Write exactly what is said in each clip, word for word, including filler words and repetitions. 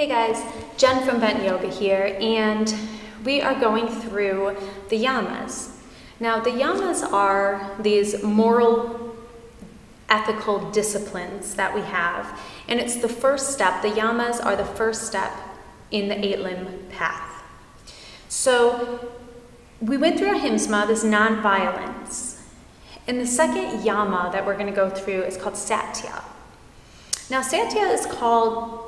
Hey guys, Jen from Bent Yoga here, and we are going through the yamas. Now, the yamas are these moral, ethical disciplines that we have, and it's the first step. The yamas are the first step in the eight-limb path. So, we went through ahimsa, this non-violence, and the second yama that we're going to go through is called satya. Now, satya is called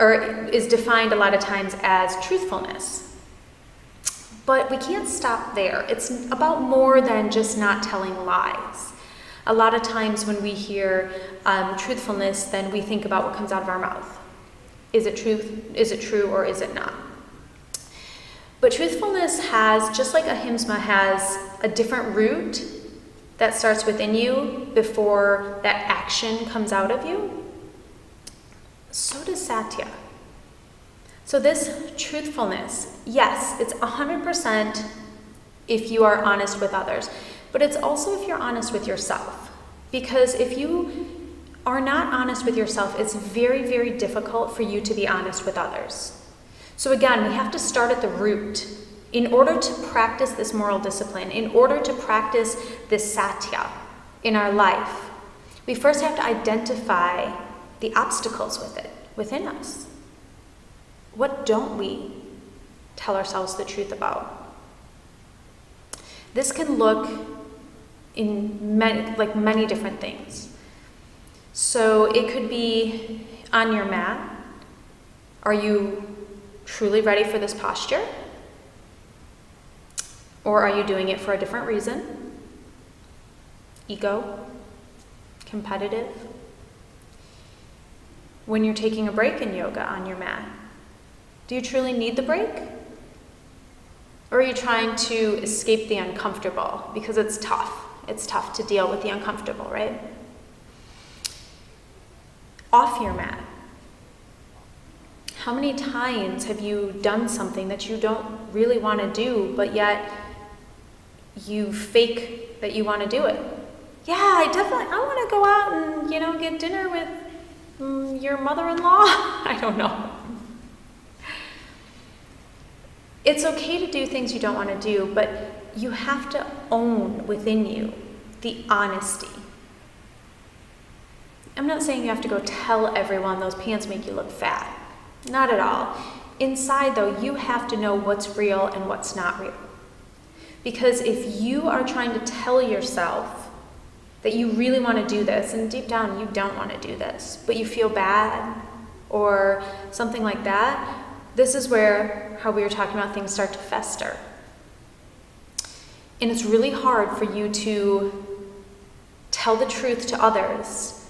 or is defined a lot of times as truthfulness. But we can't stop there. It's about more than just not telling lies. A lot of times when we hear um, truthfulness, then we think about what comes out of our mouth. Is it truth? Is it true or is it not? But truthfulness has, just like ahimsa, has a different root that starts within you before that action comes out of you. So does satya. So this truthfulness, yes, it's one hundred percent if you are honest with others, but it's also if you're honest with yourself. Because if you are not honest with yourself, it's very, very difficult for you to be honest with others. So again, we have to start at the root. In order to practice this moral discipline, in order to practice this satya in our life, we first have to identify the obstacles with it, within us. What don't we tell ourselves the truth about? This can look in many, like many different things. So it could be on your mat. Are you truly ready for this posture? Or are you doing it for a different reason? Ego, competitive. When you're taking a break in yoga on your mat, do you truly need the break? Or are you trying to escape the uncomfortable? Because it's tough. It's tough to deal with the uncomfortable, right? Off your mat. How many times have you done something that you don't really want to do, but yet you fake that you want to do it? Yeah, I definitely, I want to go out and, you know, get dinner with your mother-in-law? I don't know. It's okay to do things you don't want to do, but you have to own within you the honesty. I'm not saying you have to go tell everyone those pants make you look fat. Not at all. Inside, though, you have to know what's real and what's not real. Because if you are trying to tell yourself that you really want to do this, and deep down you don't want to do this, but you feel bad or something like that, this is where, how we were talking about, things start to fester. And it's really hard for you to tell the truth to others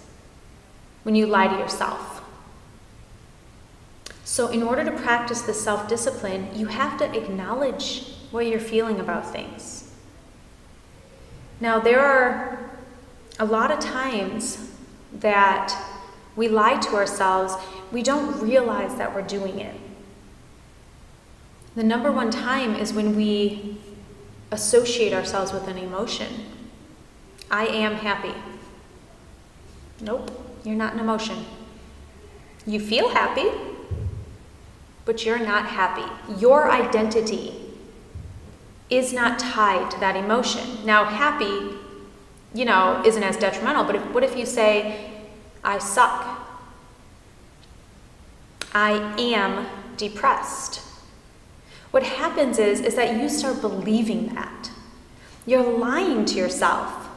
when you lie to yourself. So in order to practice this self-discipline, you have to acknowledge what you're feeling about things. Now there are a lot of times that we lie to ourselves, we don't realize that we're doing it. The number one time is when we associate ourselves with an emotion. I am happy. Nope, you're not an emotion. You feel happy, but you're not happy. Your identity is not tied to that emotion. Now, happy, you know, isn't as detrimental, but if, what if you say, I suck, I am depressed? What happens is, is that you start believing that. You're lying to yourself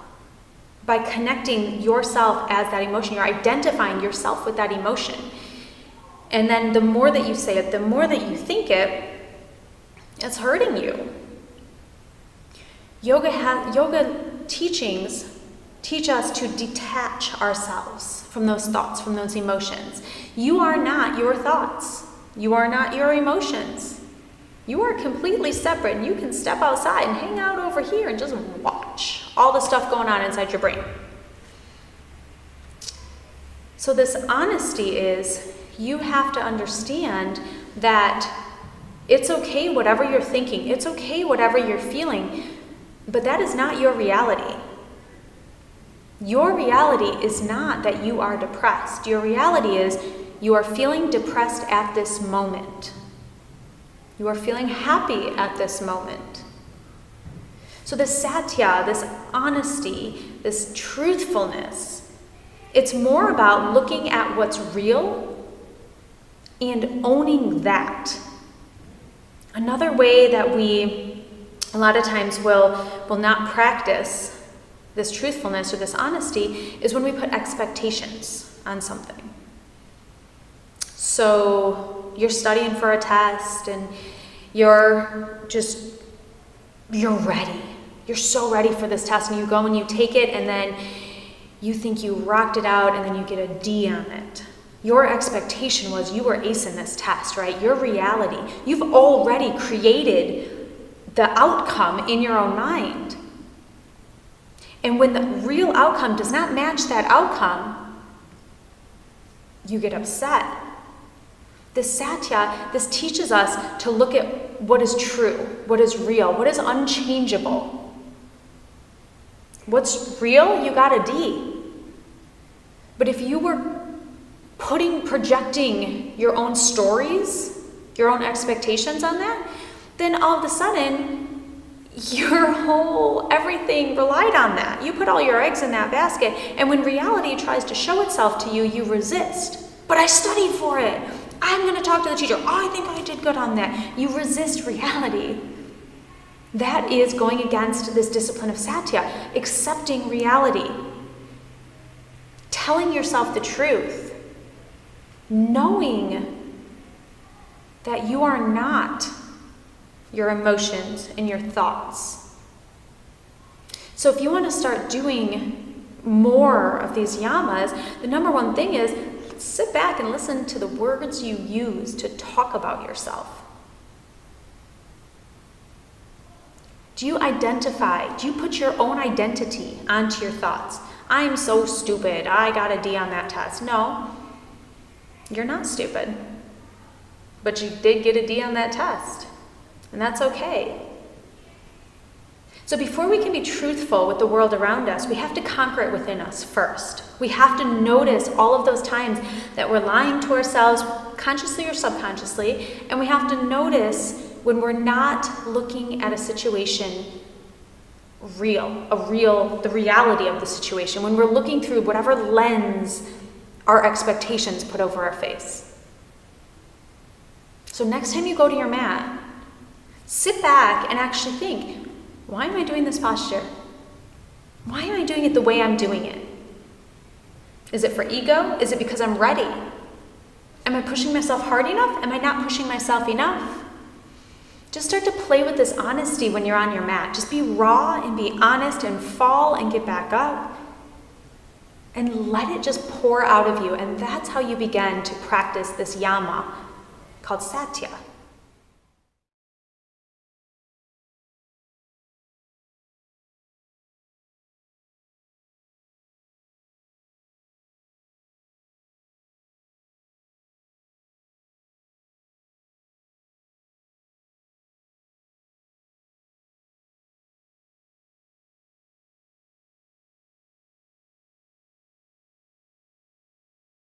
by connecting yourself as that emotion. You're identifying yourself with that emotion. And then the more that you say it, the more that you think it, it's hurting you. Yoga has, yoga teachings teach us to detach ourselves from those thoughts, from those emotions. You are not your thoughts. You are not your emotions. You are completely separate, and you can step outside and hang out over here and just watch all the stuff going on inside your brain. So this honesty is, you have to understand that it's okay whatever you're thinking, it's okay whatever you're feeling, but that is not your reality. Your reality is not that you are depressed. Your reality is You are feeling depressed at this moment. You are feeling happy at this moment. So the satya, this honesty, this truthfulness, it's more about looking at what's real and owning that. Another way that we, a lot of times, will, will not practice this truthfulness or this honesty is when we put expectations on something. So you're studying for a test and you're just, you're ready. You're so ready for this test, and you go and you take it, and then you think you rocked it out, and then you get a D on it. Your expectation was you were acing this test, right? Your reality. You've already created the outcome in your own mind. And when the real outcome does not match that outcome, you get upset. This satya, this teaches us to look at what is true, what is real, what is unchangeable. What's real, you got a D. But if you were putting, projecting your own stories, your own expectations on that, then all of a sudden, your whole, everything relied on that. You put all your eggs in that basket, and when reality tries to show itself to you, you resist. But I studied for it. I'm gonna talk to the teacher. Oh, I think I did good on that. You resist reality. That is going against this discipline of satya, accepting reality, telling yourself the truth, knowing that you are not your emotions and your thoughts. So if you want to start doing more of these yamas, the number one thing is sit back and listen to the words you use to talk about yourself. Do you identify, do you put your own identity onto your thoughts? I'm so stupid, I got a D on that test. No, you're not stupid, but you did get a D on that test. And that's okay. So before we can be truthful with the world around us, we have to conquer it within us first. We have to notice all of those times that we're lying to ourselves, consciously or subconsciously, and we have to notice when we're not looking at a situation real, a real, the reality of the situation, when we're looking through whatever lens our expectations put over our face. So next time you go to your mat, sit back and actually think, why am I doing this posture? Why am I doing it the way I'm doing it? Is it for ego? Is it because I'm ready? Am I pushing myself hard enough? Am I not pushing myself enough? Just start to play with this honesty when you're on your mat. Just be raw and be honest and fall and get back up. And let it just pour out of you. And that's how you begin to practice this yama called satya.